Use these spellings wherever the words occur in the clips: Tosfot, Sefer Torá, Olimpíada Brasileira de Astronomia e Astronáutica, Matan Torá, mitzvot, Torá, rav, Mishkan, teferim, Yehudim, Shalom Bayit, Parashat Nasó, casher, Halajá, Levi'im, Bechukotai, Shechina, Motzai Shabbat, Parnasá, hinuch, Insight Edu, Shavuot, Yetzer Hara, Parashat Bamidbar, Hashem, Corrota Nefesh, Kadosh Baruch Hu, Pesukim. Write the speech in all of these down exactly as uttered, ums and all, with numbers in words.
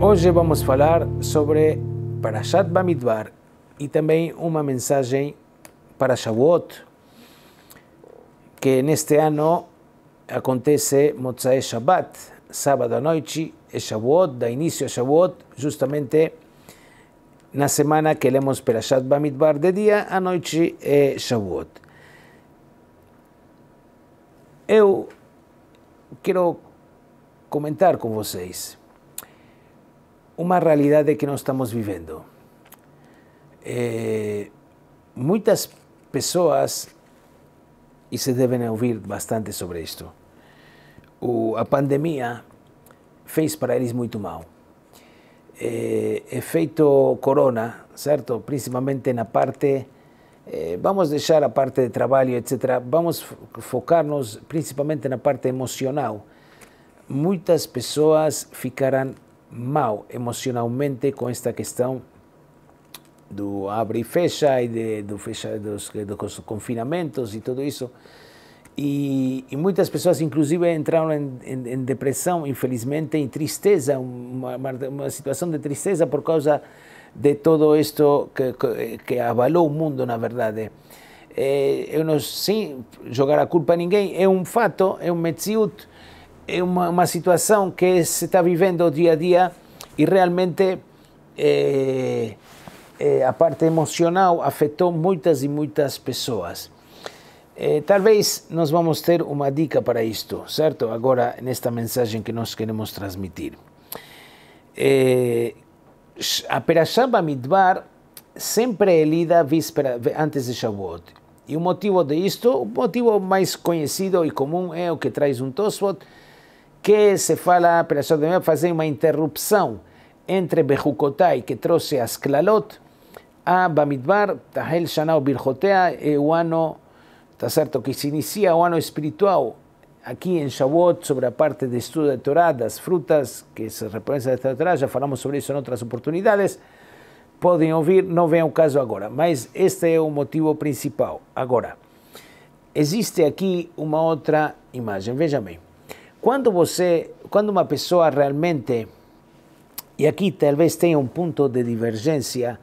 Hoje vamos falar sobre Parashat Bamidbar e também uma mensagem para Shavuot, que neste ano acontece Motzai Shabbat, sábado à noite, e Shavuot, dá início a Shavuot, justamente na semana que lemos Parashat Bamidbar, de dia à noite é Shavuot. Eu quero comentar com vocês uma realidade que nós estamos vivendo. É, muitas pessoas, e se devem ouvir bastante sobre isto, o, a pandemia fez para eles muito mal. É, efeito corona, certo? Principalmente na parte, é, vamos deixar a parte de trabalho, etcétera. Vamos focar-nos principalmente na parte emocional. Muitas pessoas ficaram mal emocionalmente com esta questão do abre e fecha e de, do fecha dos, dos confinamentos e tudo isso, e, e muitas pessoas inclusive entraram em, em, em depressão, infelizmente, em tristeza, uma, uma situação de tristeza por causa de todo isto que, que, que abalou o mundo, na verdade. É, eu não sei jogar a culpa a ninguém, é um fato, é um metziut, é uma, uma situação que se está vivendo dia a dia, e realmente é, é, a parte emocional afetou muitas e muitas pessoas. É, talvez nós vamos ter uma dica para isto, certo? Agora, nesta mensagem que nós queremos transmitir. É, a Parashat Bamidbar sempre é lida víspera, antes de Shavuot. E o motivo disto, o motivo mais conhecido e comum é o que traz um Tosfot, que se fala, a Parashat Bamidbar fazer uma interrupção entre Bechukotai, que trouxe as Klalot, a Bamidbar, Tahel Shana Birchotea, é o ano, tá certo, que se inicia o ano espiritual, aqui em Shavuot, sobre a parte de estudo da Torá, das frutas, que se representa da Torá, já falamos sobre isso em outras oportunidades, podem ouvir, não vem o caso agora, mas este é o motivo principal. Agora, existe aqui uma outra imagem, veja bem. Quando você, quando uma pessoa realmente, e aqui talvez tenha um ponto de divergência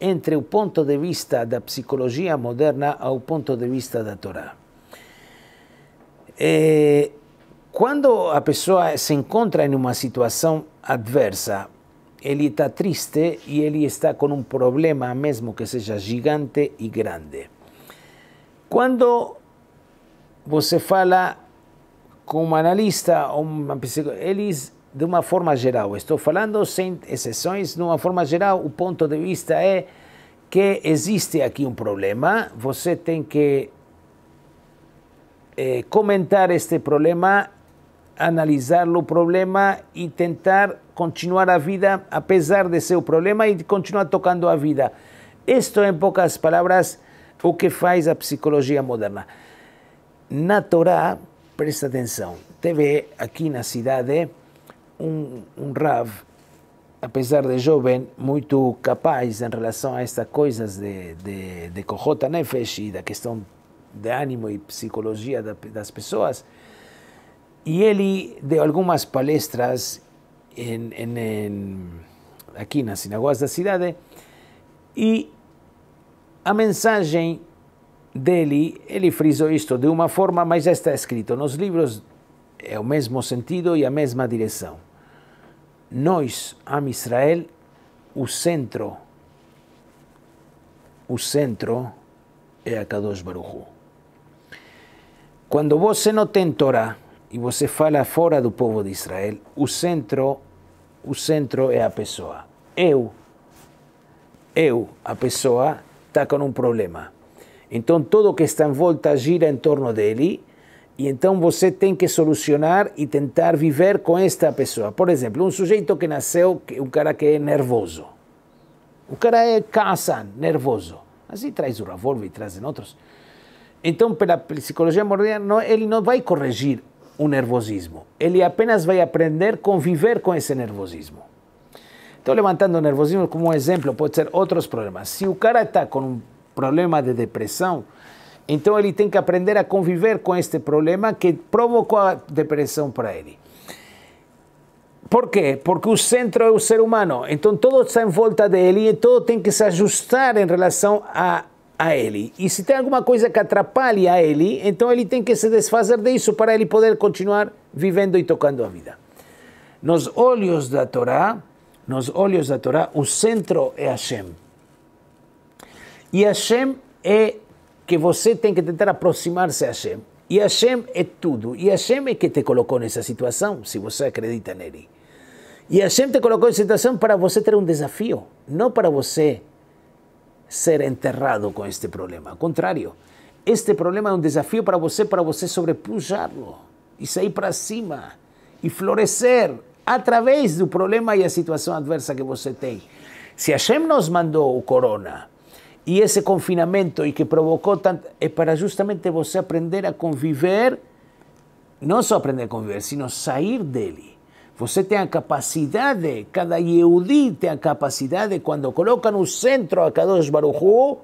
entre o ponto de vista da psicologia moderna ao ponto de vista da Torá. É, quando a pessoa se encontra em uma situação adversa, ele está triste e ele está com um problema, mesmo que seja gigante e grande. Quando você fala com um analista, uma eles, de uma forma geral, estou falando sem exceções, de uma forma geral, o ponto de vista é que existe aqui um problema, você tem que eh, comentar este problema, analisar o problema e tentar continuar a vida apesar de ser o problema e continuar tocando a vida. Isto, em poucas palavras, o que faz a psicologia moderna. Na Torá, presta atenção, teve aqui na cidade um, um rav, apesar de jovem, muito capaz em relação a estas coisas de, de, de Corrota Nefesh e da questão de ânimo e psicologia das pessoas. E ele deu algumas palestras em, em, em, aqui nas sinagogas da cidade, e a mensagem dele, ele frisou isto de uma forma, mas já está escrito nos livros, é o mesmo sentido e a mesma direção. Nós, Am Israel, o centro, o centro é a Kadosh Baruch Hu. Quando você não tem Torá, e você fala fora do povo de Israel, o centro, o centro é a pessoa. Eu, eu, a pessoa, está com um problema. Então, tudo que está em volta gira em torno dele, e então você tem que solucionar e tentar viver com esta pessoa. Por exemplo, um sujeito que nasceu, um cara que é nervoso. O cara é casan, nervoso. Assim traz o revólver e trazem outros. Então, pela psicologia moderna, ele não vai corrigir o nervosismo, ele apenas vai aprender a conviver com esse nervosismo. Estou levantando o nervosismo como um exemplo, pode ser outros problemas. Se o cara está com um problema de depressão, então ele tem que aprender a conviver com este problema que provocou a depressão para ele. ¿Por qué? Porque el centro es el ser humano. Entonces todo está en volta de él y todo tiene que se ajustar en relación a, a él. Y si tem alguma coisa que atrapalhe a él, entonces él tiene que se desfazer de eso para él poder continuar viviendo y tocando a vida. Nos olhos da Torá, nos olhos da Torá, el centro es Hashem. E Hashem é que você tem que tentar aproximar-se a Hashem. E Hashem é tudo. E Hashem é que te colocou nessa situação, se você acredita nele. E Hashem te colocou nessa situação para você ter um desafio, não para você ser enterrado com este problema. Ao contrário, este problema é um desafio para você, para você sobrepujá-lo e sair para cima e florescer através do problema e a situação adversa que você tem. Se Hashem nos mandou o corona, y ese confinamiento y que provocó tanto, es para justamente você aprender a conviver, no solo aprender a conviver, sino salir de él. Você tem a capacidad de, cada Yehudi tem a capacidad de, cuando colocan un centro a Kadosh Baruch Hu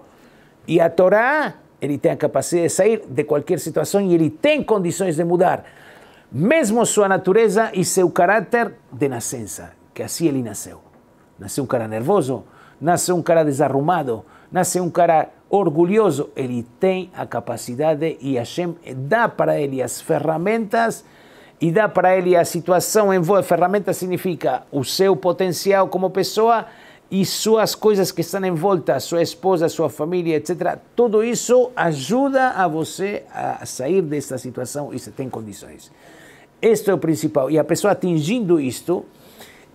y a Torá, él tem a capacidad de salir de cualquier situación y él tem condiciones de mudar, mesmo su naturaleza y su carácter de nascença, que así él nació. Nació un cara nervoso, nació un cara desarrumado, nace un cara orgulloso. Él tiene la capacidad de, y Hashem da para él las ferramentas, y da para él la situación en volta. Ferramenta significa o seu potencial como persona y sus cosas que están en volta, su esposa, su familia, etcétera. Todo eso ayuda a você a salir de esta situación y se tem condiciones. Esto es lo principal. Y a persona atingiendo esto,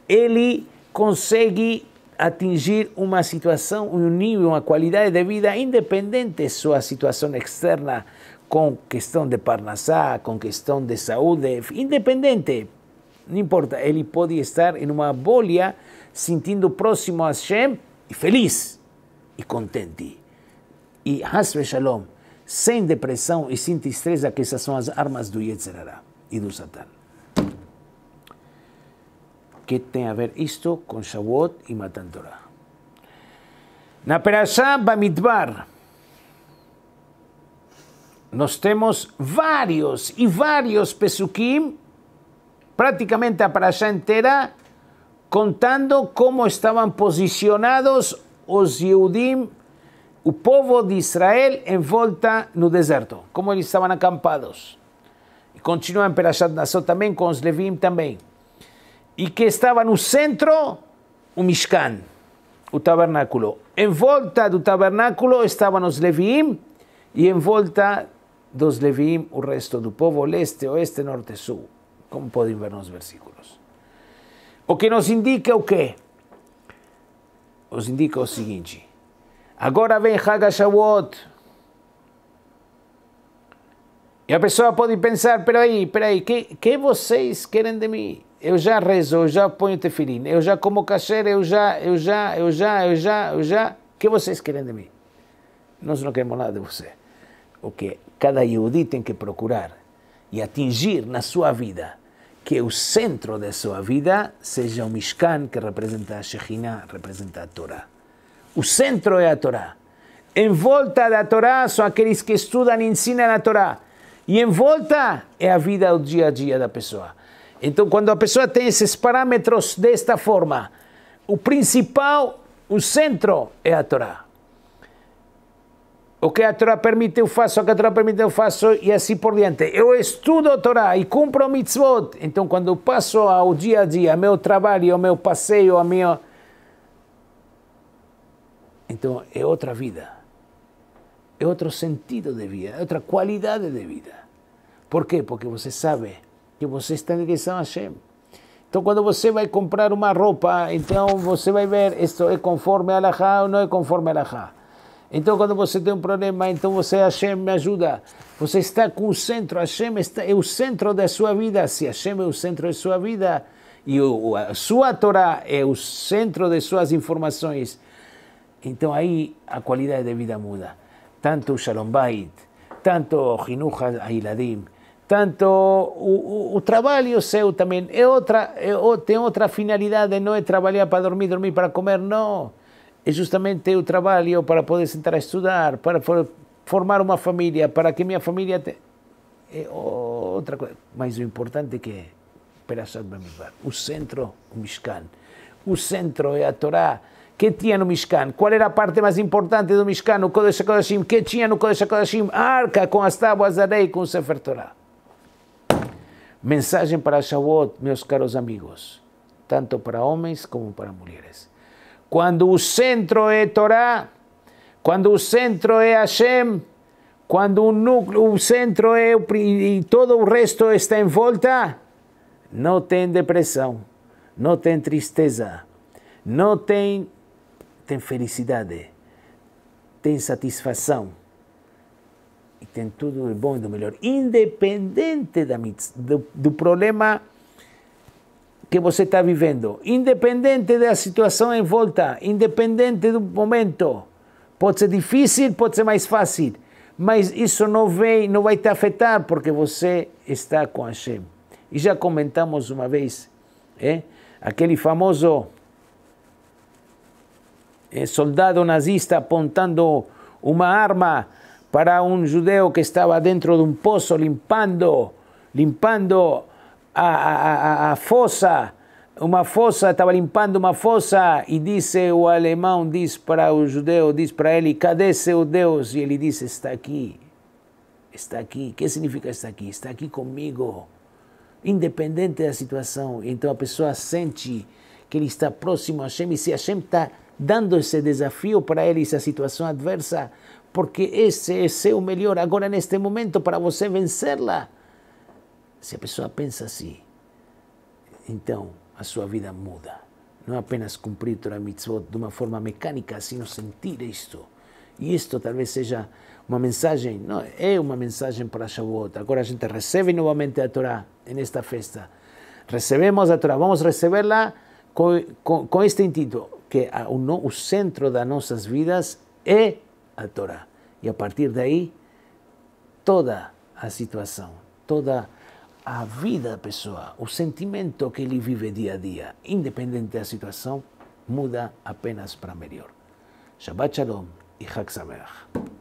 él consigue atingir una situación, un nivel, una calidad de vida independiente de su situación externa, con cuestión de parnasá, con cuestión de salud, independiente, no importa, él puede estar en una bolha sintiendo próximo a Hashem y feliz y contente. Y Hashem Shalom, sin depresión y sin tristeza, que esas son las armas do Yetzer Hara y do Satán. ¿Qué tiene que ver esto con Shavuot y Matan Torá? Na Parashat Bamidbar nos tenemos varios y varios Pesukim, prácticamente a Parashat entera, contando cómo estaban posicionados los Yehudim, el pueblo de Israel, en volta no deserto, cómo ellos estaban acampados. Y continúa en Parashat Nasó también, con los Levi'im también. Y que estaba en el centro, un Mishkan, el tabernáculo. En volta del tabernáculo estaban los Levi'im, y en volta dos Levi'im el resto del pueblo, el este, oeste, norte, sur. Como pueden ver los versículos. O que nos indica o qué? Nos indica lo siguiente. Agora vem Haga Shavuot. Y la persona puede pensar, pero ahí, pero ahí, ¿qué, qué vocês quieren de mí? Eu já rezo, eu já ponho teferim, eu já como casher, eu já, eu já, eu já, eu já, eu já. O que vocês querem de mim? Nós não queremos nada de você. O que cada Yehudi tem que procurar e atingir na sua vida, que o centro da sua vida seja o Mishkan, que representa a Shechina, representa a Torá. O centro é a Torá. Em volta da Torá são aqueles que estudam e ensinam a Torá. E em volta é a vida, o dia a dia da pessoa. Entonces, cuando la persona tiene esos parámetros de esta forma, el principal, el centro, es la Torá. O que la Torá permite, yo faço, o que la Torá permite, yo faço, y así por diante. Yo estudio a Torá y cumplo mitzvot. Entonces, cuando paso al día a día, a mi trabajo, a mi paseo, a mi... Entonces, es otra vida. Es otro sentido de vida, es otra calidad de vida. ¿Por qué? Porque usted sabe que você está ligado a Hashem. Então, quando você vai comprar uma roupa, então você vai ver, isto é conforme a Halajá ou não é conforme a Halajá. Então, quando você tem um problema, então você, Hashem, me ajuda. Você está com o centro, Hashem está, é o centro da sua vida. Se Hashem é o centro da sua vida, e o, a sua Torá é o centro de suas informações, então aí a qualidade de vida muda. Tanto o Shalom Bayit, tanto o hinuch a Iladim, tanto o, o, o trabalho seu também é outra, é, tem outra finalidade, não é trabalhar para dormir, dormir para comer, não. É justamente o trabalho para poder sentar a estudar, para formar uma família, para que minha família... Te... É outra coisa. Mas o importante é que Parashat Bamidbar. O centro, o Mishkan. O centro é a Torá. Que tinha no Mishkan? Qual era a parte mais importante do Mishkan? O Kodoshakodashim. Que tinha no Kodoshakodashim? A arca com as tábuas da lei e com o Sefer Torá. Mensagem para Shavuot, meus caros amigos, tanto para homens como para mulheres. Quando o centro é Torá, quando o centro é Hashem, quando o, núcleo, o centro é e todo o resto está em volta, não tem depressão, não tem tristeza, não tem, tem felicidade, tem satisfação e tem tudo do bom e do melhor, independente da, do, do problema que você está vivendo, independente da situação em volta, independente do momento. Pode ser difícil, pode ser mais fácil, mas isso não vai, não vai te afetar porque você está com Hashem. E já comentamos uma vez, é? Aquele famoso soldado nazista apontando uma arma para um judeu que estava dentro de um poço limpando, limpando a, a, a, a fossa, uma fossa, estava limpando uma fossa e disse, o alemão diz para o judeu, diz para ele, cadê seu Deus? E ele disse, está aqui, está aqui. O que significa está aqui? Está aqui comigo, independente da situação. Então a pessoa sente que ele está próximo a Hashem e se Hashem está dando esse desafio para ele, essa situação adversa, porque esse é seu melhor agora neste momento para você vencerla. Se a pessoa pensa assim, então a sua vida muda. Não apenas cumprir Torá mitzvot de uma forma mecânica, sino sentir isto. E isto talvez seja uma mensagem, não, é uma mensagem para Shavuot. Agora a gente recebe novamente a Torá nesta festa. Recebemos a Torá, vamos recebê-la com, com, com este intuito, que a, o, no, o centro das nossas vidas é a Torá. E a partir daí, toda a situação, toda a vida da pessoa, o sentimento que ele vive dia a dia, independente da situação, muda apenas para melhor. Shabbat Shalom e Chag Sameach.